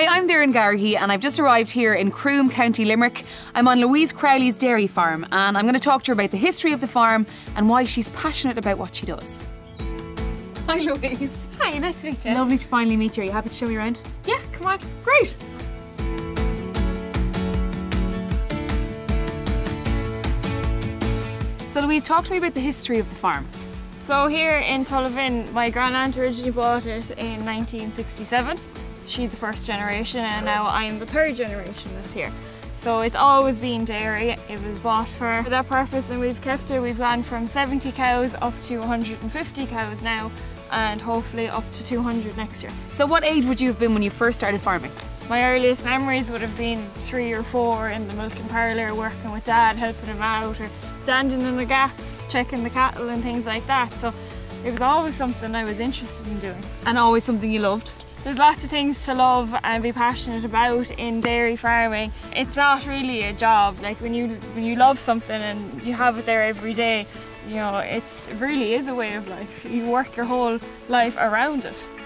Hi, I'm Doireann Garrihy and I've just arrived here in Croom, County Limerick. I'm on Louise Crowley's dairy farm and I'm going to talk to her about the history of the farm and why she's passionate about what she does. Hi Louise. Hi, nice to meet you. Lovely to finally meet you. Are you happy to show me around? Yeah, come on. Great. So Louise, talk to me about the history of the farm. So here in Tullivin, my grand-aunt originally bought it in 1967. She's the first generation and now I'm the third generation that's here. So it's always been dairy. It was bought for that purpose and we've kept it. We've gone from 70 cows up to 150 cows now and hopefully up to 200 next year. So what age would you have been when you first started farming? My earliest memories would have been 3 or 4 in the milking parlour, working with Dad, helping him out, or standing in a gap, checking the cattle and things like that. So it was always something I was interested in doing. And always something you loved? There's lots of things to love and be passionate about in dairy farming. It's not really a job. Like when you love something and you have it there every day, you know, it really is a way of life. You work your whole life around it.